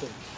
Thank you.